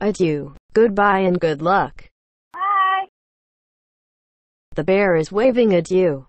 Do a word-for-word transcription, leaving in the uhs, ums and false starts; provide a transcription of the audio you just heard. Adieu. Goodbye and good luck. Bye. The bear is waving adieu.